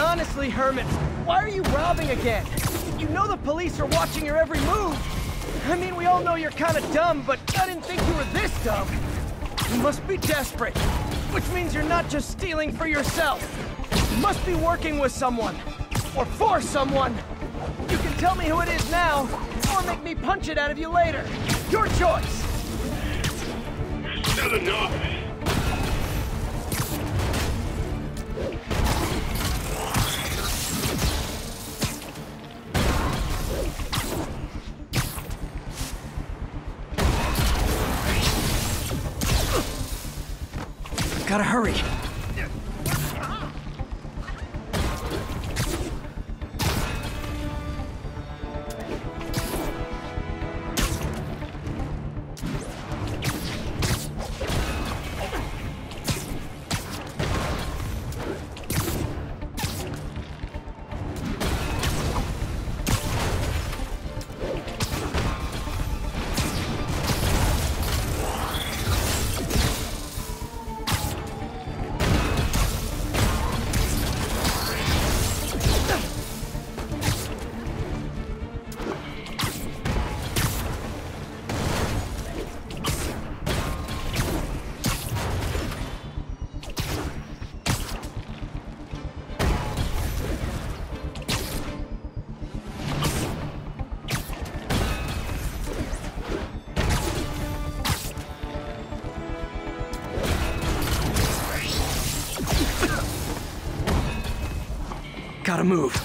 Honestly, Herman, why are you robbing again? You know the police are watching your every move. I mean, we all know you're kind of dumb, but I didn't think you were this dumb. You must be desperate, which means you're not just stealing for yourself. You must be working with someone, or for someone. You can tell me who it is now, or make me punch it out of you later. Your choice. Not enough. Gotta hurry. Gotta move.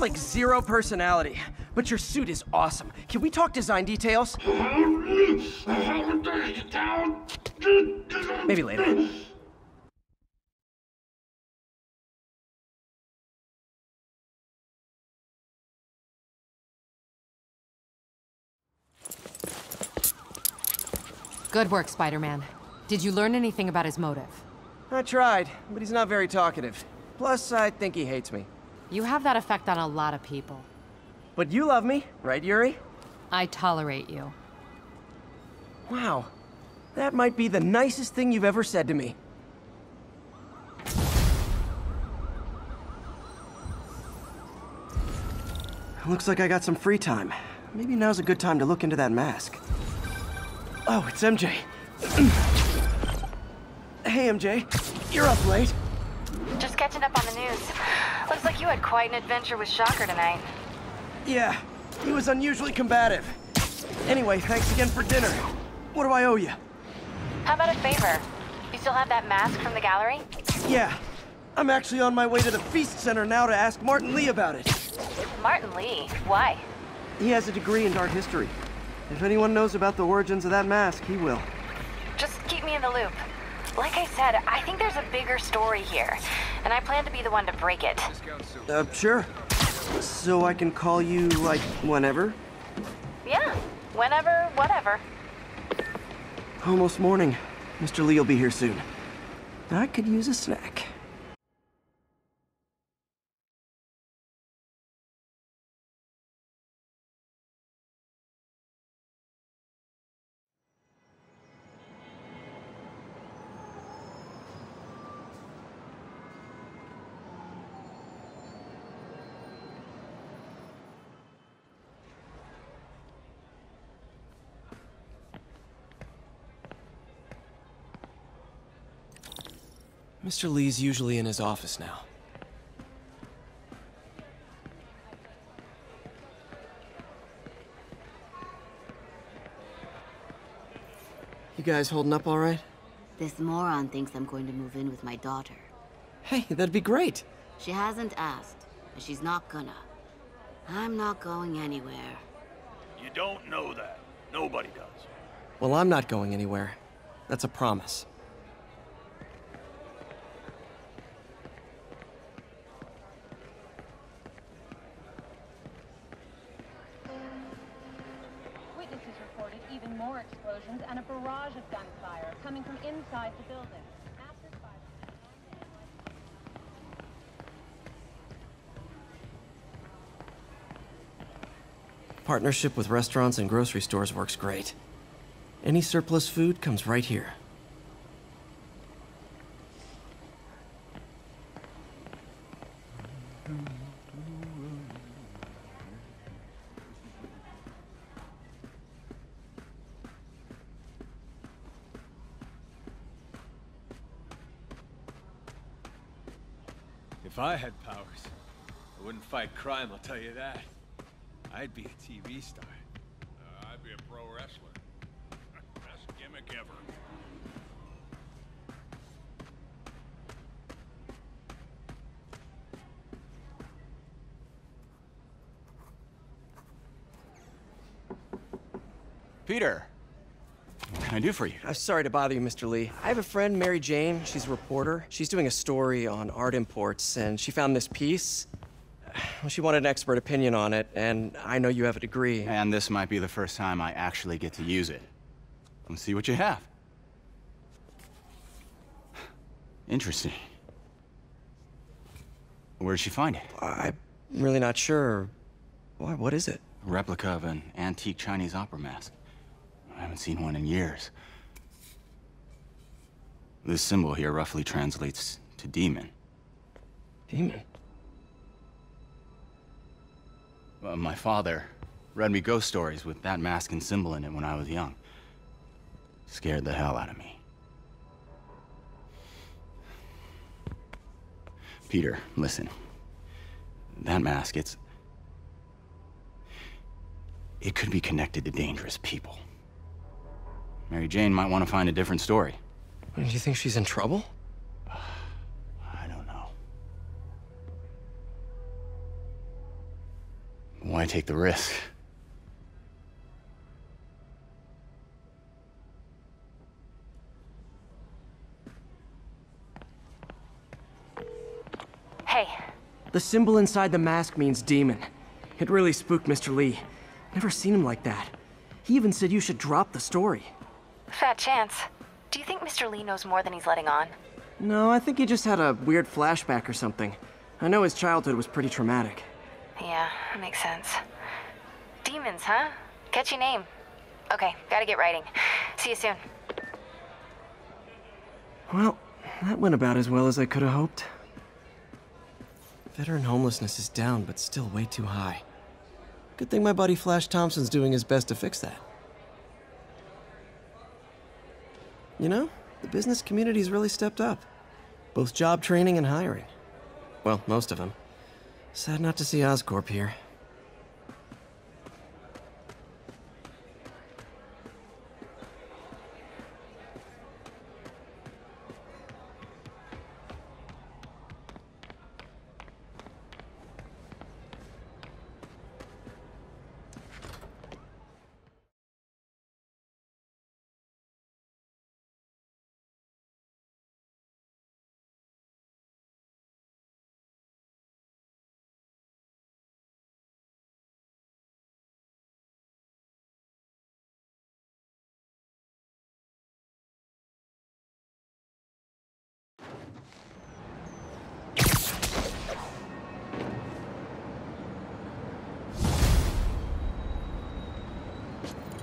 Like zero personality, but your suit is awesome. Can we talk design details? Maybe later. Good work, Spider-Man. Did you learn anything about his motive? I tried, but he's not very talkative. Plus, I think he hates me. You have that effect on a lot of people. But you love me, right, Yuri? I tolerate you. Wow. That might be the nicest thing you've ever said to me. Looks like I got some free time. Maybe now's a good time to look into that mask. Oh, it's MJ. Hey, MJ. You're up late. Just catching up on the news. Looks like you had quite an adventure with Shocker tonight. Yeah, he was unusually combative. Anyway, thanks again for dinner. What do I owe you? How about a favor? You still have that mask from the gallery? Yeah. I'm actually on my way to the Feast Center now to ask Martin Li about it. Martin Li? Why? He has a degree in art history. If anyone knows about the origins of that mask, he will. Just keep me in the loop. Like I said, I think there's a bigger story here, and I plan to be the one to break it. Sure. So I can call you, like, whenever? Yeah. Whenever, whatever. Almost morning. Mr. Lee will be here soon. I could use a snack. Mr. Lee's usually in his office now. You guys holding up all right? This moron thinks I'm going to move in with my daughter. Hey, that'd be great. She hasn't asked, and she's not gonna. I'm not going anywhere. You don't know that. Nobody does. Well, I'm not going anywhere. That's a promise. Witnesses reported even more explosions and a barrage of gunfire coming from inside the building. Partnership with restaurants and grocery stores works great. Any surplus food comes right here. If I had powers, I wouldn't fight crime, I'll tell you that. I'd be a TV star. I'd be a pro wrestler. Best gimmick ever. Peter, what can I do for you? I'm sorry to bother you, Mr. Li. I have a friend, Mary Jane. She's a reporter. She's doing a story on art imports, and she found this piece. She wanted an expert opinion on it, and I know you have a degree. And this might be the first time I actually get to use it. Let's see what you have. Interesting. Where'd she find it? I'm really not sure. Why, what is it? A replica of an antique Chinese opera mask. I haven't seen one in years. This symbol here roughly translates to demon. Demon? My father read me ghost stories with that mask and symbol in it when I was young. Scared the hell out of me. Peter, listen. That mask, it could be connected to dangerous people. Mary Jane might want to find a different story. Do you think she's in trouble? Why take the risk? Hey. The symbol inside the mask means demon. It really spooked Mr. Li. Never seen him like that. He even said you should drop the story. Fat chance. Do you think Mr. Li knows more than he's letting on? No, I think he just had a weird flashback or something. I know his childhood was pretty traumatic. Yeah, that makes sense. Demons, huh? Catchy name. Okay, gotta get writing. See you soon. Well, that went about as well as I could have hoped. Veteran homelessness is down, but still way too high. Good thing my buddy Flash Thompson's doing his best to fix that. You know, the business community's really stepped up. Both job training and hiring. Well, most of them. Sad not to see Oscorp here.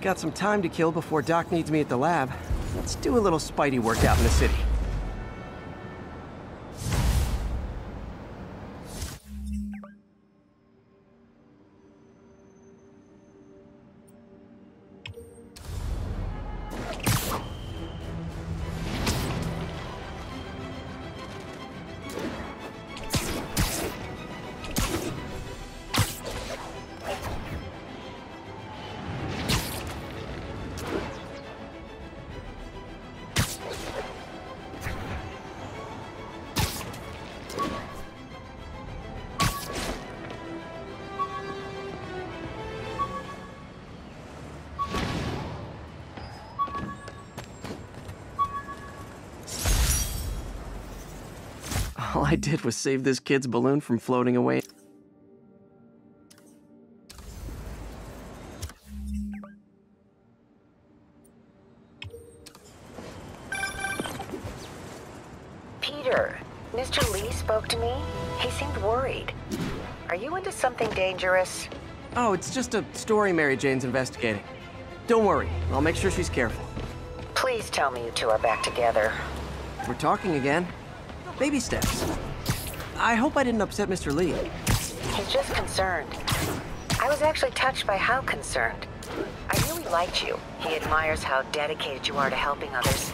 Got some time to kill before Doc needs me at the lab. Let's do a little Spidey workout in the city. I did was save this kid's balloon from floating away. Peter, Mr. Li spoke to me. He seemed worried. Are you into something dangerous? Oh, it's just a story Mary Jane's investigating. Don't worry, I'll make sure she's careful. Please tell me you two are back together. We're talking again. Baby steps. I hope I didn't upset Mr. Li. He's just concerned. I was actually touched by how concerned. I knew he liked you. He admires how dedicated you are to helping others.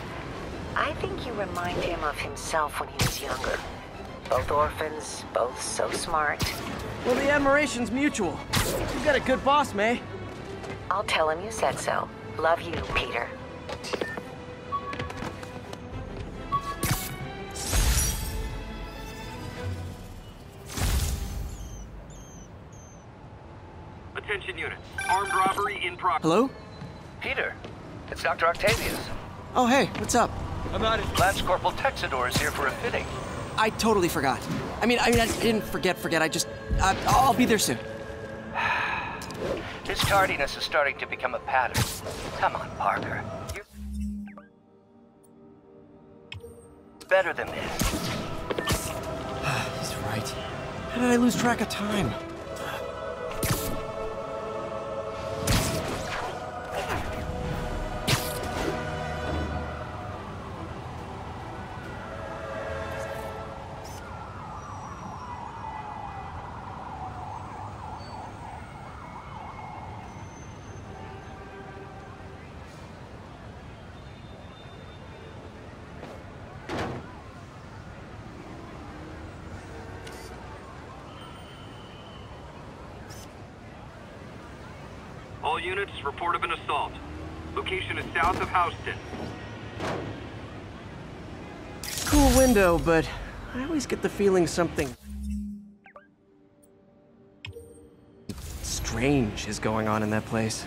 I think you remind him of himself when he was younger. Both orphans, both so smart. Well, the admiration's mutual. You've got a good boss, May. I'll tell him you said so. Love you, Peter. Attention unit. Armed robbery in progress. Hello? Peter, it's Dr. Octavius. Oh, hey, what's up? About it. Lance Corporal Texidor is here for a fitting. I totally forgot. I mean, I didn't forget. I just... I'll be there soon. This tardiness is starting to become a pattern. Come on, Parker. You're better than this. He's right. How did I lose track of time? All units report of an assault. Location is south of Houston. Cool window, but I always get the feeling something strange is going on in that place.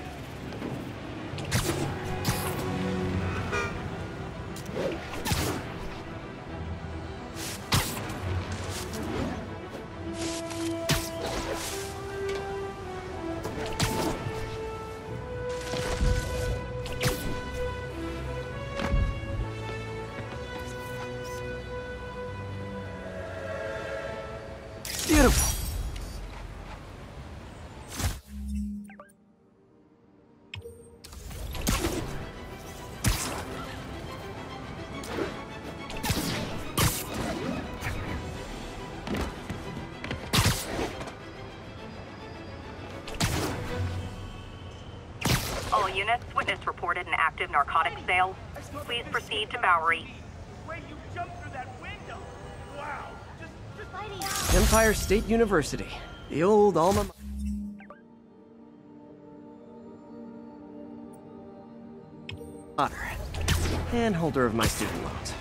Beautiful. All units, witness reported an active narcotic sale. Please proceed to Bowery. Empire State University, the old alma mater. And holder of my student loans.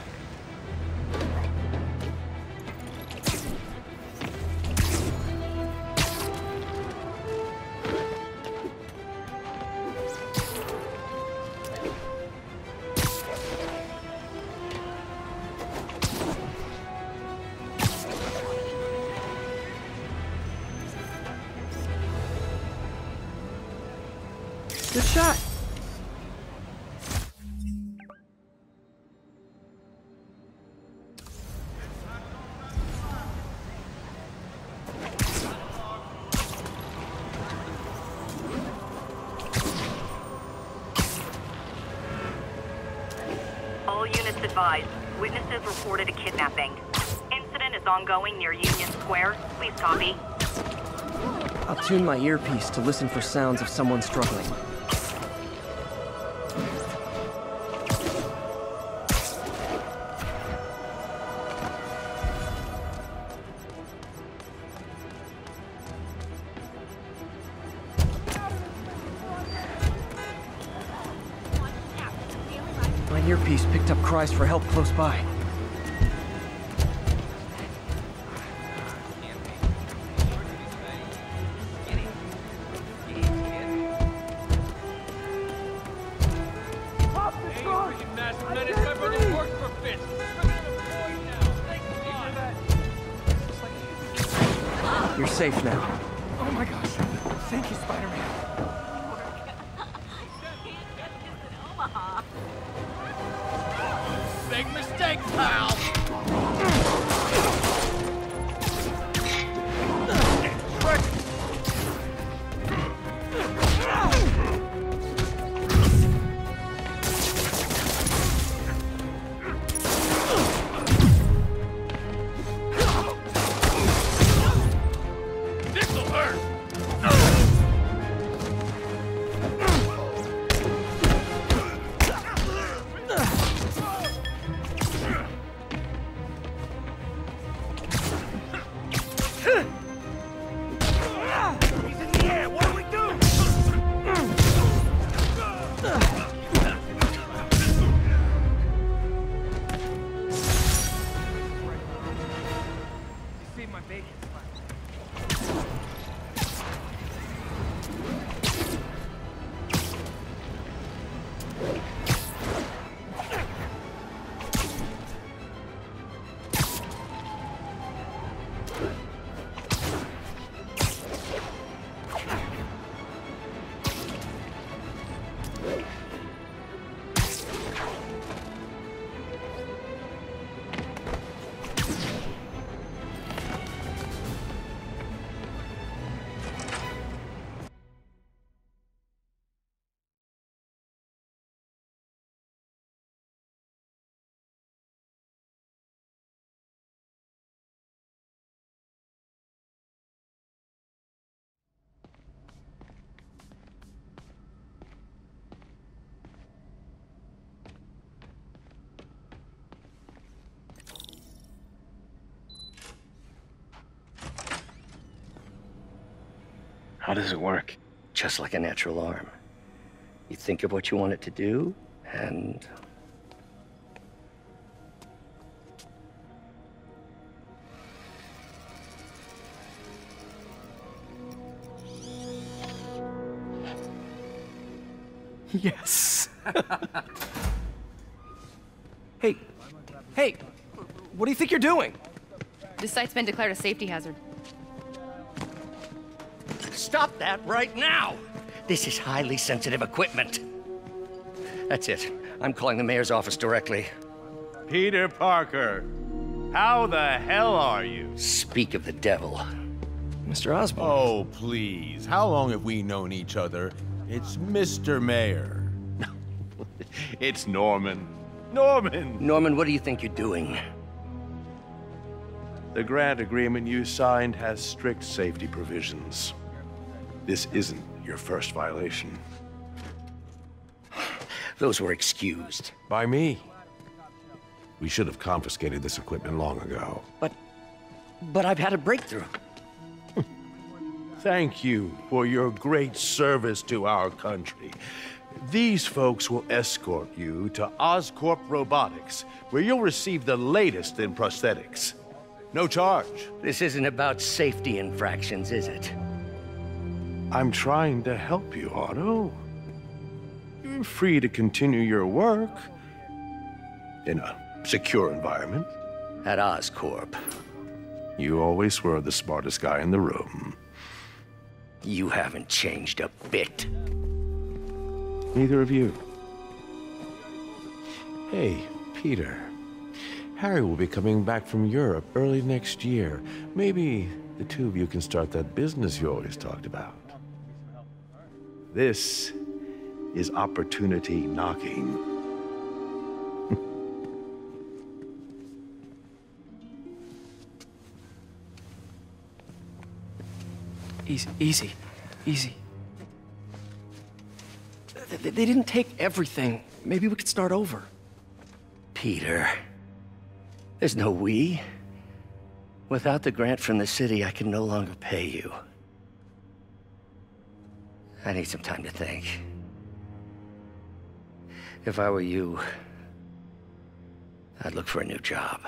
Good shot. All units advised. Witnesses reported a kidnapping. Incident is ongoing near Union Square. Please copy. I'll tune my earpiece to listen for sounds of someone struggling. Earpiece picked up cries for help close by. You're safe now. Oh my gosh. Thank you, Spider-Man. Big mistake, pal. How does it work? Just like a natural arm. You think of what you want it to do, and... Yes. Hey, what do you think you're doing? This site's been declared a safety hazard. Stop that right now! This is highly sensitive equipment. That's it. I'm calling the mayor's office directly. Peter Parker, how the hell are you? Speak of the devil. Mr. Osborn. Oh, please. How long have we known each other? It's Mr. Mayor. It's Norman. Norman! Norman, what do you think you're doing? The grant agreement you signed has strict safety provisions. This isn't your first violation. Those were excused. By me. We should have confiscated this equipment long ago. But I've had a breakthrough. Thank you for your great service to our country. These folks will escort you to Oscorp Robotics, where you'll receive the latest in prosthetics. No charge. This isn't about safety infractions, is it? I'm trying to help you, Otto. You're free to continue your work in a secure environment. At Oscorp. You always were the smartest guy in the room. You haven't changed a bit. Neither of you. Hey, Peter. Harry will be coming back from Europe early next year. Maybe the two of you can start that business you always talked about. This is opportunity knocking. Easy. They didn't take everything. Maybe we could start over. Peter, there's no we. Without the grant from the city, I can no longer pay you. I need some time to think. If I were you, I'd look for a new job.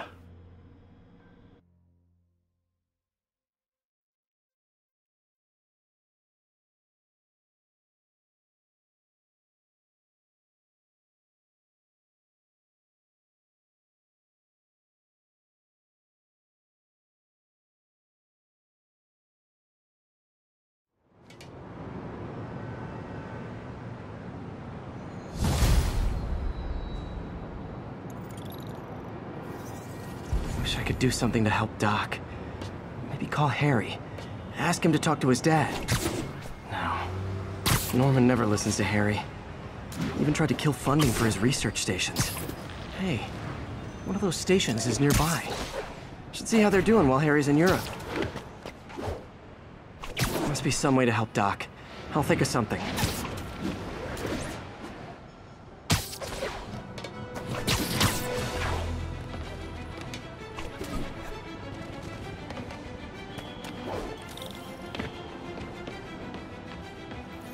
could do something to help Doc. Maybe call Harry. Ask him to talk to his dad. No. Norman never listens to Harry. Even tried to kill funding for his research stations. Hey, one of those stations is nearby. Should see how they're doing while Harry's in Europe. There must be some way to help Doc. I'll think of something.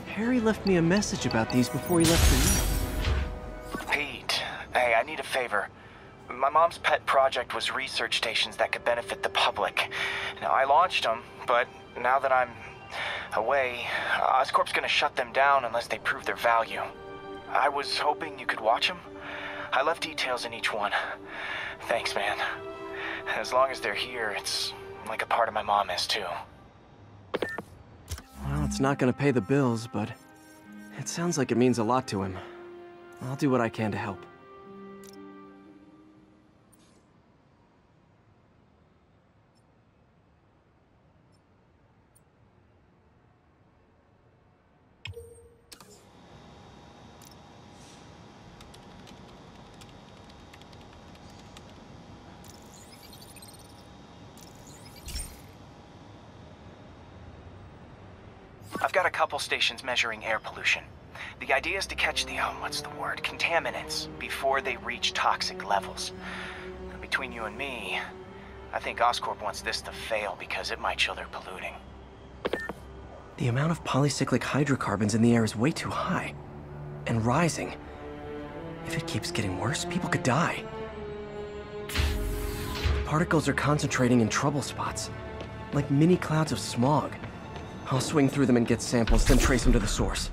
Harry left me a message about these before he left for you. Pete, hey, I need a favor. My mom's pet project was research stations that could benefit the public. Now, I launched them, but now that I'm away, Oscorp's gonna shut them down unless they prove their value. I was hoping you could watch them. I left details in each one. Thanks, man. As long as they're here, it's like a part of my mom is, too. Well, it's not gonna pay the bills, but it sounds like it means a lot to him. I'll do what I can to help. I've got a couple stations measuring air pollution. The idea is to catch the, contaminants before they reach toxic levels. Between you and me, I think Oscorp wants this to fail because it might show they're polluting. The amount of polycyclic hydrocarbons in the air is way too high. And rising. If it keeps getting worse, people could die. Particles are concentrating in trouble spots, like mini clouds of smog. I'll swing through them and get samples, then trace them to the source.